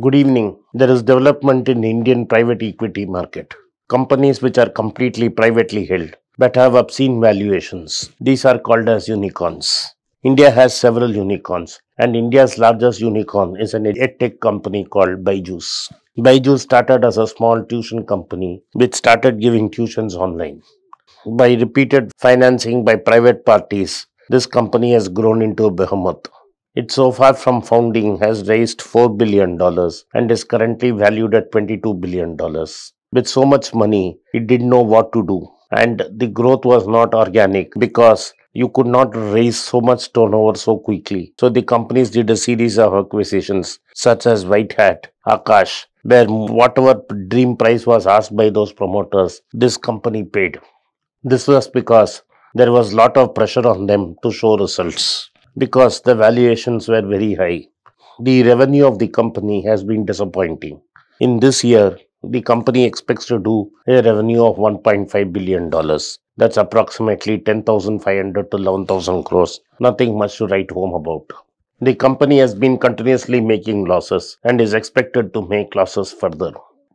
Good evening. There is development in Indian private equity market. Companies which are completely privately held but have obscene valuations. These are called as unicorns. India has several unicorns, and India's largest unicorn is an edtech company called Byju's. Byju's started as a small tuition company which started giving tuitions online. By repeated financing by private parties, this company has grown into a behemoth. It so far from founding has raised $4 billion and is currently valued at $22 billion. With so much money, it didn't know what to do, and the growth was not organic because you could not raise so much turnover so quickly. So the companies did a series of acquisitions such as White Hat, Akash, where whatever dream price was asked by those promoters, this company paid. This was because there was a lot of pressure on them to show results because the valuations were very high. The revenue of the company has been disappointing. In this year, the company expects to do a revenue of $1.5 billion. That's approximately 10,500 to 11,000 crores. Nothing much to write home about. The company has been continuously making losses and is expected to make losses further.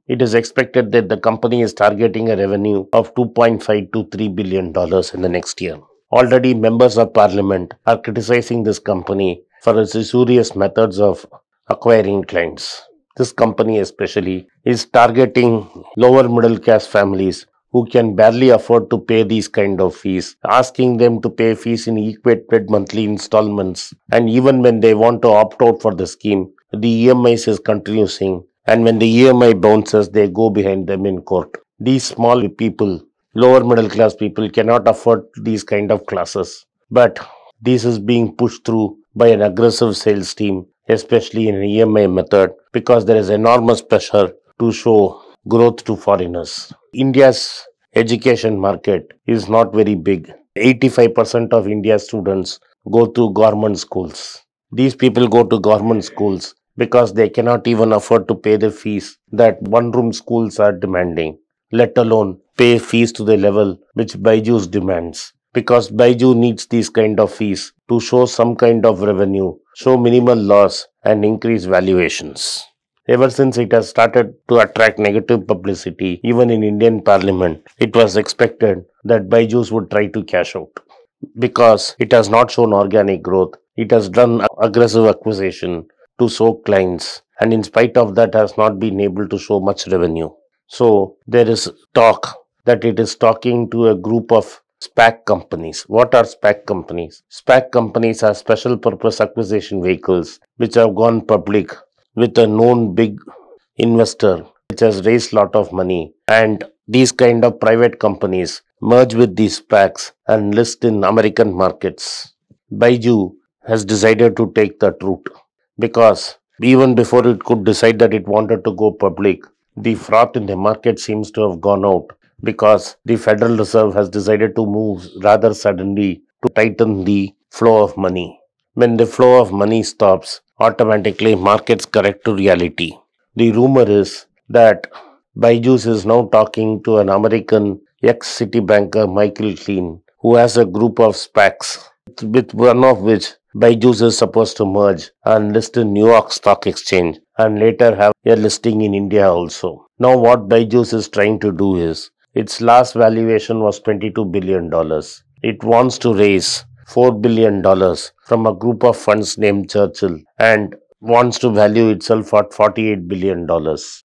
It is expected that the company is targeting a revenue of $2.5 to $3 billion in the next year. Already, members of parliament are criticizing this company for its usurious methods of acquiring clients. This company especially is targeting lower middle class families who can barely afford to pay these kind of fees, asking them to pay fees in equated monthly installments, and even when they want to opt out for the scheme, the EMIs is continuing, and when the EMI bounces, they go behind them in court. These small people, lower middle class people, cannot afford these kind of classes, but this is being pushed through by an aggressive sales team, especially in an EMI method, because there is enormous pressure to show growth to foreigners. India's education market is not very big. 85% of India's students go to government schools. These people go to government schools because they cannot even afford to pay the fees that one-room schools are demanding, let alone pay fees to the level which Byju's demands. Because Byju needs these kind of fees to show some kind of revenue, show minimal loss and increase valuations. Ever since it has started to attract negative publicity, even in Indian parliament, it was expected that Byju's would try to cash out. Because it has not shown organic growth, it has done aggressive acquisition to soak clients, and in spite of that has not been able to show much revenue. So there is talk that it is talking to a group of SPAC companies. What are SPAC companies? SPAC companies are special purpose acquisition vehicles which have gone public with a known big investor which has raised a lot of money, and these kind of private companies merge with these SPACs and list in American markets. Byju has decided to take that route because even before it could decide that it wanted to go public, the froth in the market seems to have gone out, because the Federal Reserve has decided to move rather suddenly to tighten the flow of money. When the flow of money stops, automatically markets correct to reality. The rumor is that Byju's is now talking to an American ex-city banker, Michael Klein, who has a group of SPACs, with one of which Byju's is supposed to merge and list in New York Stock Exchange and later have a listing in India also. Now what Byju's is trying to do is, its last valuation was $22 billion. It wants to raise $4 billion from a group of funds named Churchill and wants to value itself at $48 billion.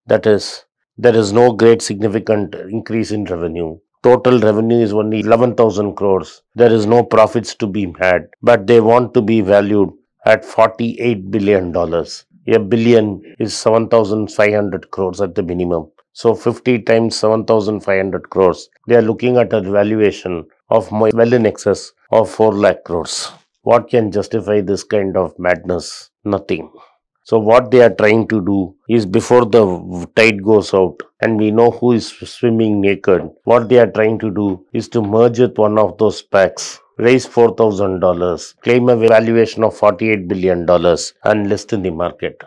That is, there is no great significant increase in revenue. Total revenue is only 11,000 crores. There is no profits to be had, but they want to be valued at $48 billion. A billion is 7,500 crores at the minimum. So 50 times 7,500 crores. They are looking at a valuation of well in excess of 4 lakh crores. What can justify this kind of madness? Nothing. So what they are trying to do is, before the tide goes out and we know who is swimming naked, what they are trying to do is to merge with one of those SPACs, raise $4,000, claim a valuation of $48 billion and list in the market.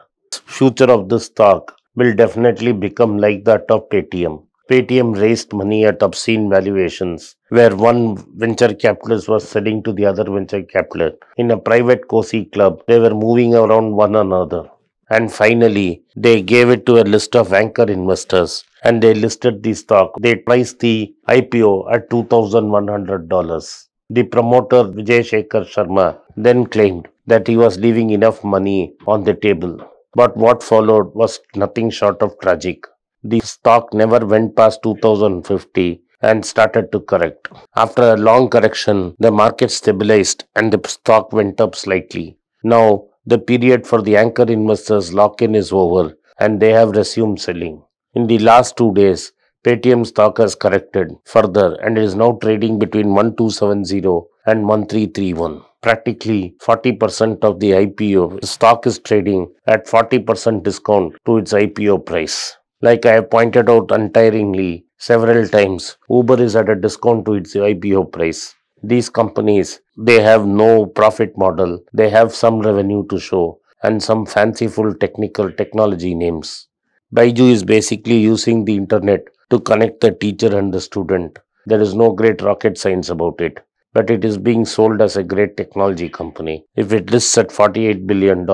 Future of this stock will definitely become like that of Paytm. Paytm raised money at obscene valuations, where one venture capitalist was selling to the other venture capitalist. In a private cozy club, they were moving around one another. And finally, they gave it to a list of anchor investors and they listed the stock. They priced the IPO at $2,100. The promoter Vijay Shekhar Sharma then claimed that he was leaving enough money on the table. But what followed was nothing short of tragic. The stock never went past 2050 and started to correct. After a long correction, the market stabilized and the stock went up slightly. Now, the period for the anchor investors' lock-in is over and they have resumed selling. In the last 2 days, Paytm stock has corrected further and is now trading between 1270 and 1331. Practically 40% of the IPO stock is trading at 40% discount to its IPO price. Like I have pointed out untiringly several times, Uber is at a discount to its IPO price. These companies, they have no profit model, they have some revenue to show and some fanciful technology names. Byju is basically using the internet to connect the teacher and the student. There is no great rocket science about it, but it is being sold as a great technology company. If it lists at $48 billion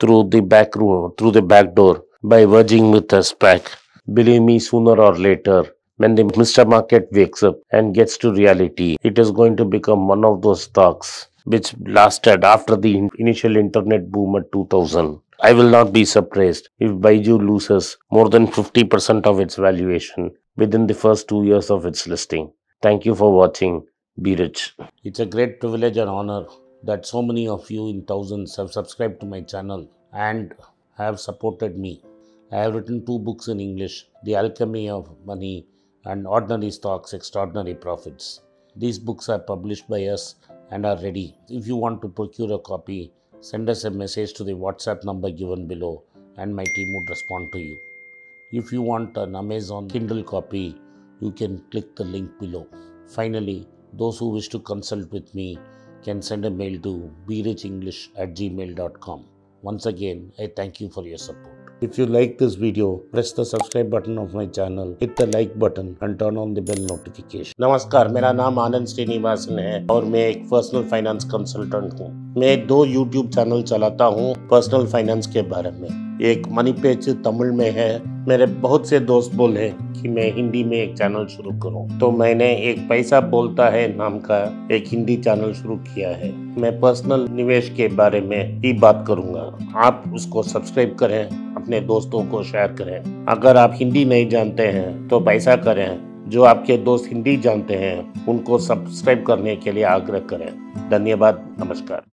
through the back door by merging with a SPAC, believe me, sooner or later, when the Mr. Market wakes up and gets to reality, it is going to become one of those stocks which lasted after the initial internet boom at 2000. I will not be surprised if Byju loses more than 50% of its valuation within the first 2 years of its listing. Thank you for watching. Be Rich. It's a great privilege and honor that so many of you in thousands have subscribed to my channel and have supported me. I have written 2 books in English, The Alchemy of Money and Ordinary Stocks, Extraordinary Profits. These books are published by us and are ready. If you want to procure a copy, send us a message to the WhatsApp number given below and my team would respond to you. If you want an Amazon Kindle copy, you can click the link below. Finally, those who wish to consult with me can send a mail to berichenglish@gmail.com. Once again, I thank you for your support. If you like this video, press the subscribe button of my channel, hit the like button and turn on the bell notification. नमस्कार, मेरा नाम आनंद श्रीनिवासन है और मैं एक personal finance consultant हूँ। मैं 2 YouTube channel चलाता हूँ पर्सनल फाइनेंस के बारे में। एक मनी पेज तमिल में है। मेरे बहुत से दोस्त बोले कि मैं हिंदी में एक चैनल शुरू करूँ, तो मैंने एक पैसा बोलता है नाम का एक हिंदी चैनल शुरू किया है। मैं पर्सनल निवेश के बारे में ही बात करूँगा। आप उसको सब्सक्राइब करें, अपने दोस्तों को शेयर करें। अगर आप हिंदी नहीं जानते हैं तो पैसा करें, जो आपके दोस्त हिंदी जानते हैं उनको सब्सक्राइब करने के लिए आग्रह करें। धन्यवाद, नमस्कार।